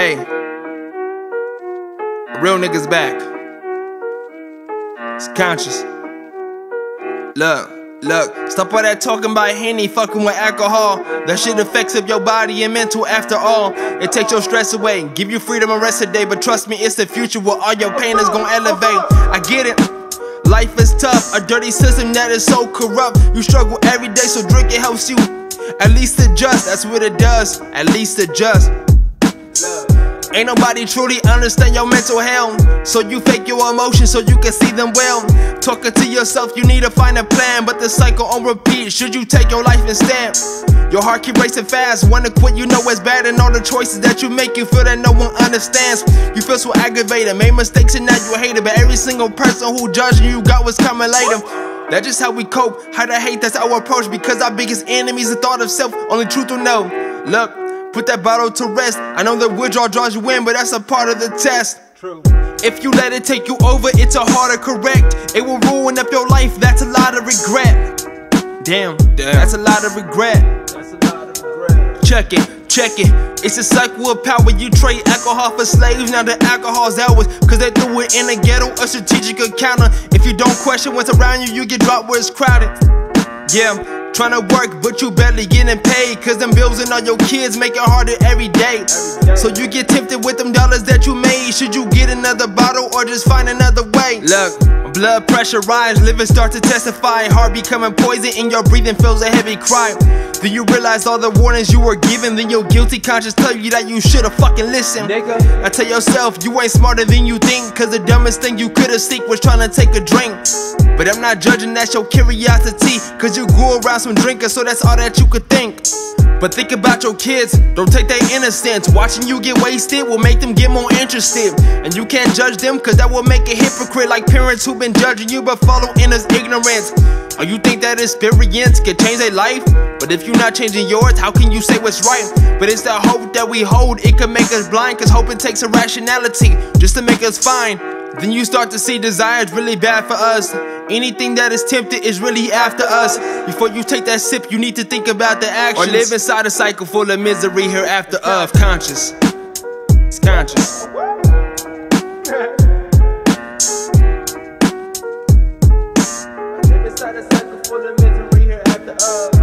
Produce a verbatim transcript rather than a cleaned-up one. Hey, real niggas back. It's Conscious. Look, look, stop all that talking about Henny, fucking with alcohol. That shit affects up your body and mental after all. It takes your stress away, give you freedom and rest today. But trust me, it's the future where all your pain is gonna elevate. I get it. Life is tough, a dirty system that is so corrupt. You struggle every day, so drinking helps you at least adjust. That's what it does, at least adjust. Ain't nobody truly understand your mental health, so you fake your emotions so you can see them well. Talking to yourself, you need to find a plan, but the cycle on repeat. Should you take your life instead? Your heart keep racing fast, wanna quit, you know it's bad. And all the choices that you make, you feel that no one understands. You feel so aggravated, made mistakes and now you hate it. But every single person who judging you got what's coming later. That's just how we cope, how to hate, that's our approach. Because our biggest enemy is the thought of self, only truth will know. Look, put that bottle to rest. I know that withdrawal draws you in, but that's a part of the test. True. If you let it take you over, it's a harder correct. It will ruin up your life, that's a lot of regret. Damn, Damn, that's a lot of regret. Check it, check it, it's a cycle of power. You trade alcohol for slaves, now the alcohol's ours. Cause they threw it in the ghetto, a strategic encounter. If you don't question what's around you, you get dropped where it's crowded. Yeah, tryna work, but you barely getting paid. Cause them bills and all your kids make it harder every day. So you get tempted with them dollars that you made. Should you get another bottle or just find another way? Look, blood pressure rise, liver start to testify. Heart becoming poison and your breathing feels a heavy cry. Then you realize all the warnings you were given. Then your guilty conscience tell you that you should've fucking listened. I tell yourself you ain't smarter than you think. Cause the dumbest thing you could've seek was trying to take a drink. But I'm not judging, that's your curiosity. Cause you grew around some drinkers, so that's all that you could think. But think about your kids, don't take their innocence. Watching you get wasted will make them get more interested. And you can't judge them, cause that will make a hypocrite. Like parents who've been judging you but follow in as ignorance. Or you think that experience can change their life? But if you're not changing yours, how can you say what's right? But it's that hope that we hold, it can make us blind. Cause hoping takes irrationality, just to make us fine. Then you start to see desires really bad for us. Anything that is tempted is really after us. Before you take that sip, you need to think about the actions. Or live inside a cycle full of misery hereafter of conscious. It's conscious. I live inside a cycle full of misery hereafter of.